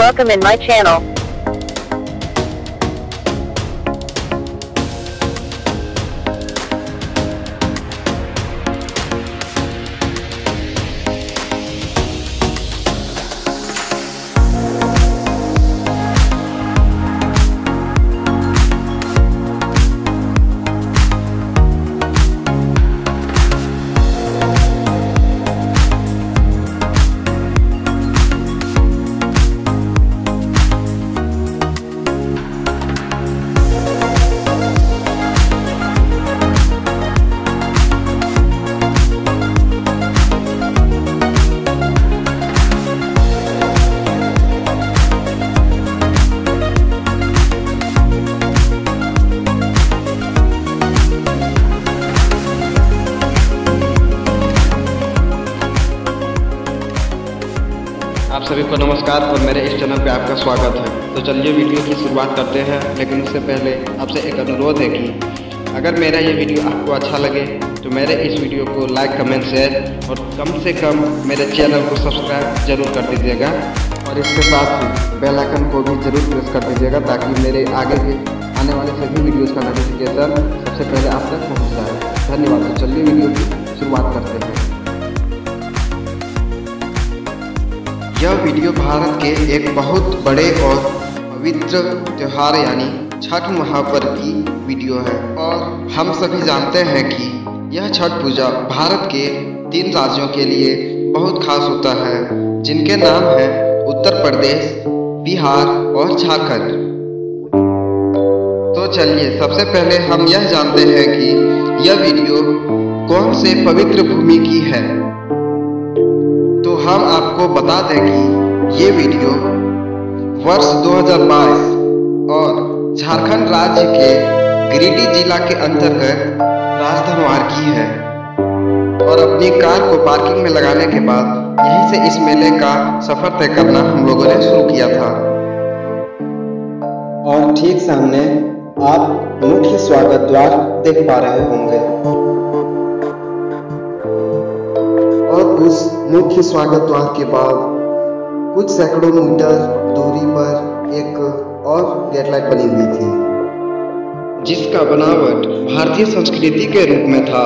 Welcome in my channel. आप सभी को नमस्कार और मेरे इस चैनल पे आपका स्वागत है। तो चलिए वीडियो की शुरुआत करते हैं, लेकिन उससे पहले आपसे एक अनुरोध है कि अगर मेरा ये वीडियो आपको अच्छा लगे तो मेरे इस वीडियो को लाइक, कमेंट, शेयर और कम से कम मेरे चैनल को सब्सक्राइब जरूर कर दीजिएगा और इसके साथ बेल आइकन को भी जरूर प्रेस कर दीजिएगा ताकि मेरे आगे के आने वाले सभी वीडियोज़ का नोटिफिकेशन सबसे पहले आप तक पहुँच जाए। धन्यवाद। तो चलिए वीडियो की शुरुआत करते हैं। यह वीडियो भारत के एक बहुत बड़े और पवित्र त्यौहार यानी छठ महापर्व की वीडियो है और हम सभी जानते हैं कि यह छठ पूजा भारत के 3 राज्यों के लिए बहुत खास होता है, जिनके नाम है उत्तर प्रदेश, बिहार और झारखंड। तो चलिए सबसे पहले हम यह जानते हैं कि यह वीडियो कौन से पवित्र भूमि की है। हम आपको बता दें कि ये वीडियो वर्ष 2022 और झारखंड राज्य के गिरीडी जिला के अंतर्गत राजधनवार की है और अपनी कार को पार्किंग में लगाने के बाद यहीं से इस मेले का सफर तय करना हम लोगों ने शुरू किया था। और ठीक सामने आप मुख्य स्वागत द्वार देख पा रहे होंगे और उस मुख्य स्वागत द्वार के बाद कुछ सैकड़ों मीटर दूरी पर एक और गेट लाइट बनी हुई थी, जिसका बनावट भारतीय संस्कृति के रूप में था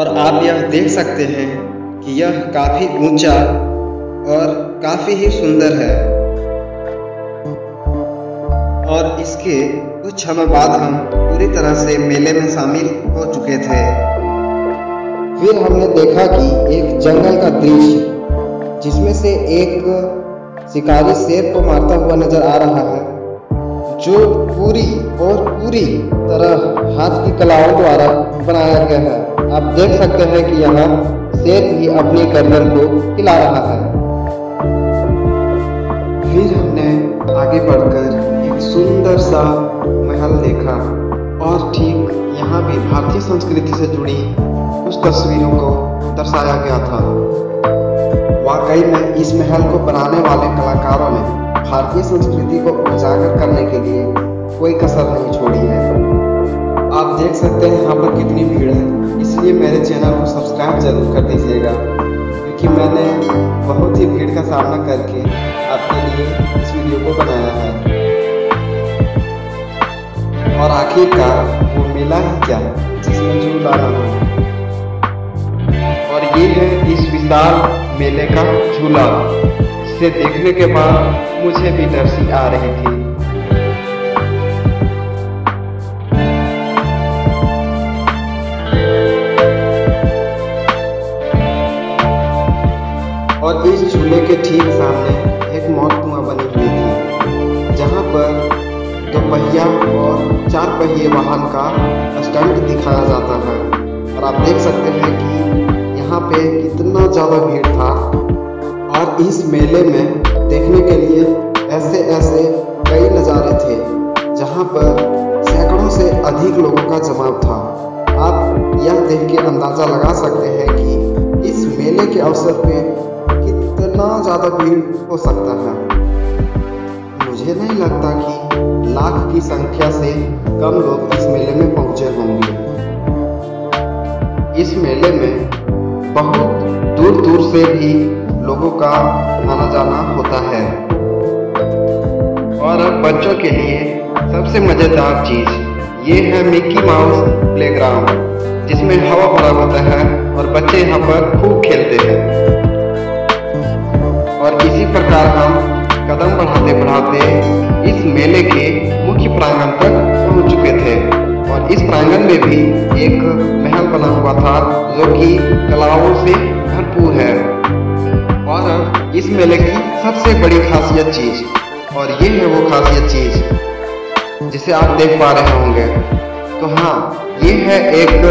और आप यह देख सकते हैं कि यह काफी ऊंचा और काफी ही सुंदर है। और इसके कुछ समय बाद हम पूरी तरह से मेले में शामिल हो चुके थे। फिर हमने देखा कि एक जंगल का दृश्य, जिसमें से एक शिकारी शेर को मारता हुआ नजर आ रहा है, जो पूरी तरह हाथ की कलाओं द्वारा बनाया गया है। आप देख सकते हैं कि यहाँ शेर भी अपनी गर्दन को हिला रहा है। फिर हमने आगे बढ़कर एक सुंदर सा महल देखा और ठीक यहाँ भी भारतीय संस्कृति से जुड़ी उस तस्वीरों को दर्शाया गया था। वाकई में इस महल को बनाने वाले कलाकारों ने भारतीय संस्कृति को उजागर करने के लिए कोई कसर नहीं छोड़ी है। आप देख सकते हैं यहाँ पर कितनी भीड़ है, इसलिए मेरे चैनल को सब्सक्राइब जरूर कर दीजिएगा, क्योंकि मैंने बहुत ही भीड़ का सामना करके आपके लिए इस वीडियो को बनाया है। और आखिरकार वो मेला ही क्या, जिसमें जुड़ डाला हो, और ये है इस विशाल मेले का झूला, जिसे देखने के बाद मुझे भी डर सी आ रही थी। और इस झूले के ठीक सामने एक मौत कुआं बनी हुई थी, जहाँ पर 2 पहिया और 4 पहिए वाहन का स्टंट दिखाया जाता है। और आप देख सकते हैं कि यहाँ पे कितना ज़्यादा भीड़ था और इस मेले में देखने के लिए ऐसे कई नज़ारे थे, जहाँ पर सैकड़ों से अधिक लोगों का जमाव था। आप यह देख के अंदाज़ा लगा सकते हैं कि इस मेले के अवसर पे कितना ज़्यादा भीड़ हो सकता है। मुझे नहीं लगता कि लाख की संख्या से कम लोग इस मेले में पहुँचे होंगे। इस मेले में बहुत दूर दूर से भी लोगों का आना जाना होता है। और अब बच्चों के लिए सबसे मज़ेदार चीज़ ये है मिकी माउस प्लेग्राउंड, जिसमें हवा भरा होता है और बच्चे यहाँ पर खूब खेलते हैं। और इसी प्रकार हम कदम बढ़ाते बढ़ाते इस मेले के मुख्य प्रांगण तक पहुँच चुके थे। और इस प्रांगण में भी एक महल बना हुआ था जो कि कलाओं से भरपूर है। और इस मेले की सबसे बड़ी खासियत चीज़, और ये है वो खासियत चीज़ जिसे आप देख पा रहे होंगे, तो हाँ, ये है एक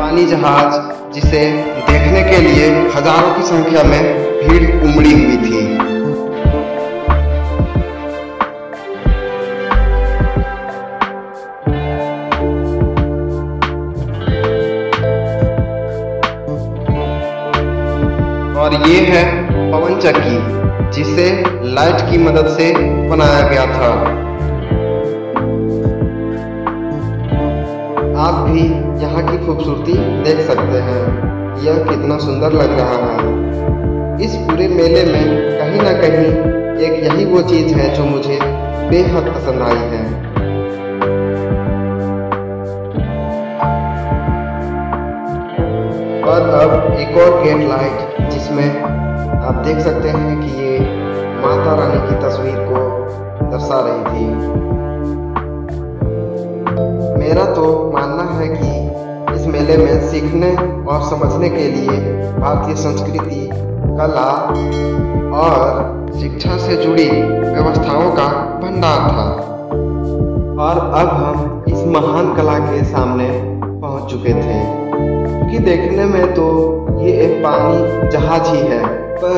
पानी जहाज जिसे देखने के लिए हजारों की संख्या में भीड़ उमड़ी हुई थी। और ये है पवन चक्की जिसे लाइट की मदद से बनाया गया था। आप भी यहाँ की खूबसूरती देख सकते हैं, यह कितना सुंदर लग रहा है। इस पूरे मेले में कहीं ना कहीं एक यही वो चीज़ है जो मुझे बेहद पसंद आई है। और अब एक और गेट लाइट, जिसमें आप देख सकते हैं कि ये माता रानी की तस्वीर को दर्शा रही थी। मेरा तो मानना है कि इस मेले में सीखने और समझने के लिए भारतीय संस्कृति, कला और शिक्षा से जुड़ी व्यवस्थाओं का भंडार था। और अब हम इस महान कला के सामने पहुंच चुके थे, क्योंकि देखने में तो ये एक पानी जहाज ही है, पर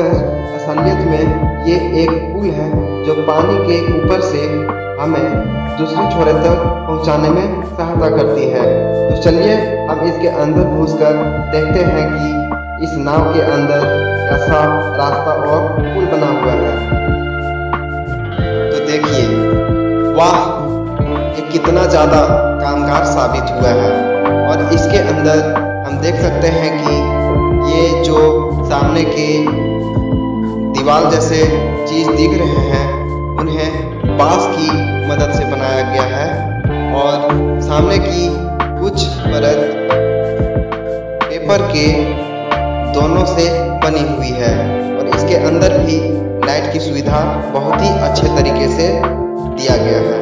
असलियत में ये एक पुल है जो पानी के ऊपर से हमें दूसरे छोरे तक पहुंचाने में सहायता करती है। तो चलिए अब इसके अंदर घुसकर देखते हैं कि इस नाव के अंदर कैसा रास्ता और पुल बना हुआ है। तो देखिए, वाह, ये कितना ज़्यादा कामगार साबित हुआ है। और इसके अंदर हम देख सकते हैं कि ये जो सामने के दीवार जैसे चीज़ दिख रहे हैं, उन्हें बांस की मदद से बनाया गया है। और सामने की कुछ परत पेपर के दोनों से बनी हुई है। और इसके अंदर भी लाइट की सुविधा बहुत ही अच्छे तरीके से दिया गया है।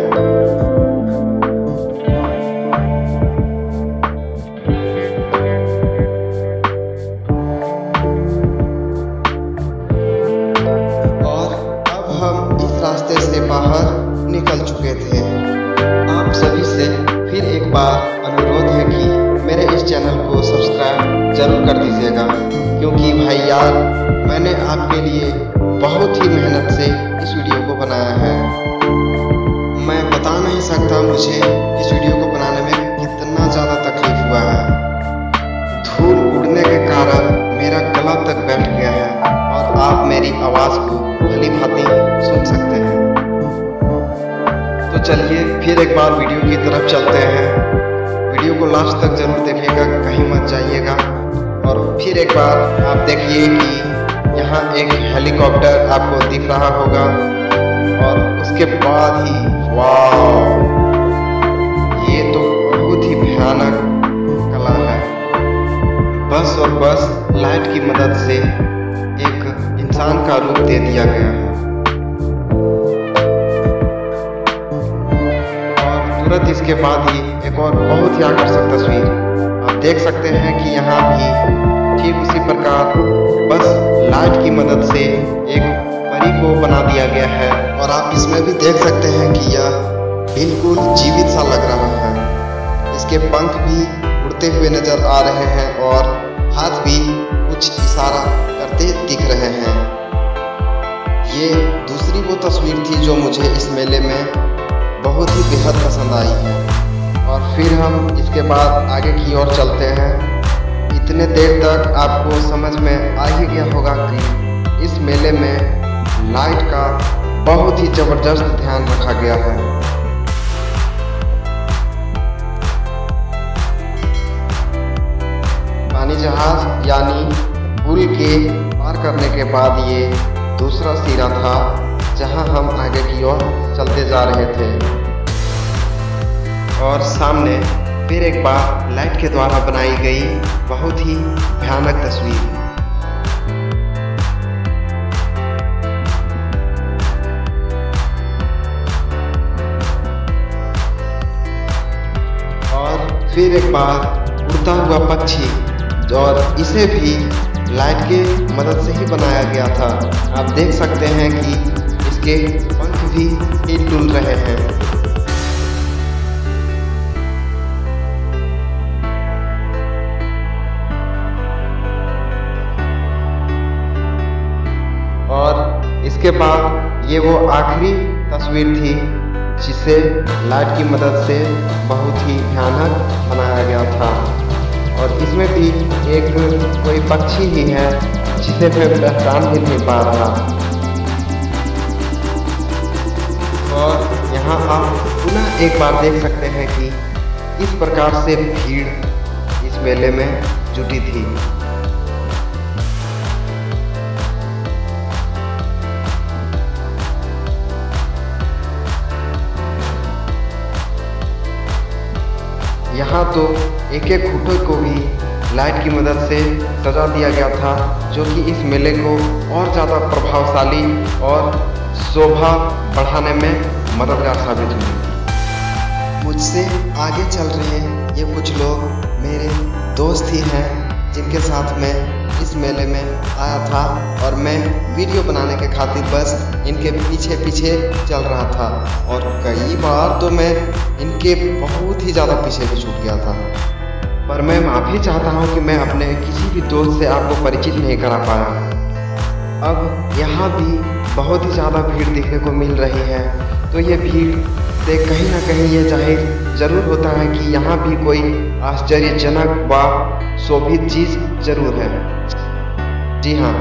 जरूर कर दीजिएगा, क्योंकि भाई यार, मैंने आपके लिए बहुत ही मेहनत से इस वीडियो को बनाया है। मैं बता नहीं सकता मुझे इस वीडियो को बनाने में कितना ज़्यादा तकलीफ हुआ है। धूल उड़ने के कारण मेरा गला तक बैठ गया है और आप मेरी आवाज़ को भली भांति सुन सकते हैं। तो चलिए फिर एक बार वीडियो की तरफ चलते हैं। वीडियो को लास्ट तक जरूर देखिएगा, कहीं मत जाइएगा। और फिर एक बार आप देखिए कि यहाँ एक हेलीकॉप्टर आपको दिख रहा होगा। और उसके बाद ही वाह, ये तो बहुत ही भयानक कला है। बस और बस लाइट की मदद से एक इंसान का रूप दे दिया गया है। और तुरंत इसके बाद ही एक और बहुत ही आकर्षक तस्वीर देख सकते हैं कि यहाँ भी ठीक उसी प्रकार बस लाइट की मदद से एक परी को बना दिया गया है। और आप इसमें भी देख सकते हैं कि यह बिल्कुल जीवित सा लग रहा है। इसके पंख भी उड़ते हुए नजर आ रहे हैं और हाथ भी कुछ इशारा करते दिख रहे हैं। ये दूसरी वो तस्वीर थी जो मुझे इस मेले में बहुत ही बेहद पसंद आई है। और फिर हम इसके बाद आगे की ओर चलते हैं। इतने देर तक आपको समझ में आ ही गया होगा कि इस मेले में लाइट का बहुत ही ज़बरदस्त ध्यान रखा गया है। पानी जहाज यानी पुल के पार करने के बाद ये दूसरा सीना था जहां हम आगे की ओर चलते जा रहे थे। और सामने फिर एक बार लाइट के द्वारा बनाई गई बहुत ही भयानक तस्वीर। फिर एक बार उड़ता हुआ पक्षी, और इसे भी लाइट के मदद से ही बनाया गया था। आप देख सकते हैं कि इसके पंख भी हिल-डुल रहे हैं। और इसके बाद ये वो आखिरी तस्वीर थी जिसे लाइट की मदद से बहुत ही भयानक बनाया गया था। और इसमें भी एक कोई पक्षी ही है जिसे मैं पहचान भी नहीं पा रहा। और यहाँ आप पुनः एक बार देख सकते हैं कि इस प्रकार से भीड़ इस मेले में जुटी थी। यहाँ तो एक एक खूंटे को भी लाइट की मदद से सजा दिया गया था, जो कि इस मेले को और ज़्यादा प्रभावशाली और शोभा बढ़ाने में मददगार साबित हुई। मुझसे आगे चल रहे ये कुछ लोग मेरे दोस्त ही हैं जिनके साथ मैं इस मेले में आया था, और मैं वीडियो बनाने के खातिर बस इनके पीछे पीछे चल रहा था। और कई बार तो मैं इनके बहुत ही ज़्यादा पीछे भी छूट गया था। पर मैं माफ़ी चाहता हूँ कि मैं अपने किसी भी दोस्त से आपको परिचित नहीं करा पाया। अब यहाँ भी बहुत ही ज़्यादा भीड़ देखने को मिल रही है, तो ये भीड़ से कहीं ना कहीं ये जाहिर ज़रूर होता है कि यहाँ भी कोई आश्चर्यजनक व शोभित चीज़ ज़रूर है। जी हाँ,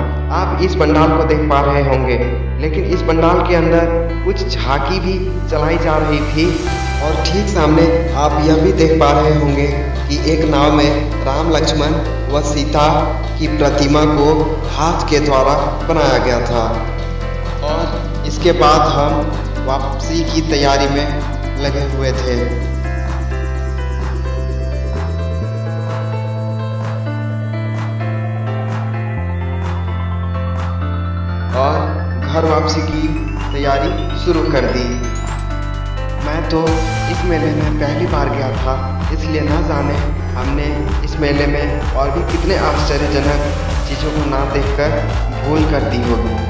आप इस पंडाल को देख पा रहे होंगे, लेकिन इस पंडाल के अंदर कुछ झांकी भी चलाई जा रही थी। और ठीक सामने आप यह भी देख पा रहे होंगे कि एक नाव में राम, लक्ष्मण व सीता की प्रतिमा को हाथ के द्वारा बनाया गया था। और इसके बाद हम वापसी की तैयारी में लगे हुए थे। और घर वापसी की तैयारी शुरू कर दी। मैं तो इस मेले में पहली बार गया था, इसलिए ना जाने हमने इस मेले में और भी कितने आश्चर्यजनक चीज़ों को ना देखकर भूल कर दी होगी।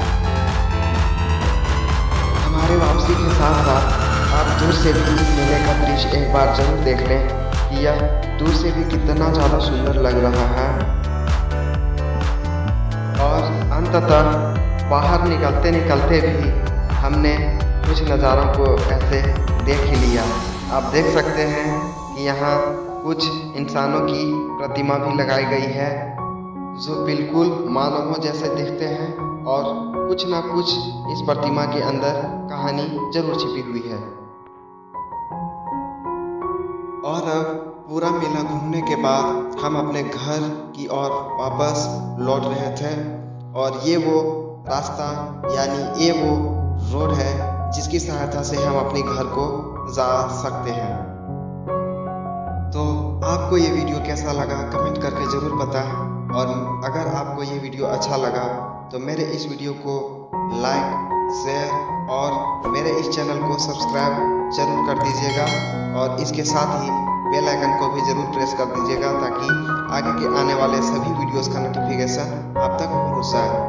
वापसी के साथ साथ आप दूर से भी इस मेले का दृश्य एक बार जरूर देख लें कि यह दूर से भी कितना ज़्यादा सुंदर लग रहा है। और अंततः बाहर निकलते निकलते भी हमने कुछ नज़ारों को ऐसे देख ही लिया। आप देख सकते हैं कि यहाँ कुछ इंसानों की प्रतिमा भी लगाई गई है जो बिल्कुल मानवों जैसे दिखते हैं, और कुछ ना कुछ इस प्रतिमा के अंदर कहानी जरूर छिपी हुई है। और अब पूरा मेला घूमने के बाद हम अपने घर की ओर वापस लौट रहे थे। और ये वो रास्ता, यानी ये वो रोड है जिसकी सहायता से हम अपने घर को जा सकते हैं। तो आपको ये वीडियो कैसा लगा कमेंट करके ज़रूर बताएं। और अगर आपको ये वीडियो अच्छा लगा तो मेरे इस वीडियो को लाइक, शेयर और मेरे इस चैनल को सब्सक्राइब जरूर कर दीजिएगा। और इसके साथ ही बेल आइकन को भी ज़रूर प्रेस कर दीजिएगा ताकि आगे के आने वाले सभी वीडियोस का नोटिफिकेशन आप तक पहुंच जाए।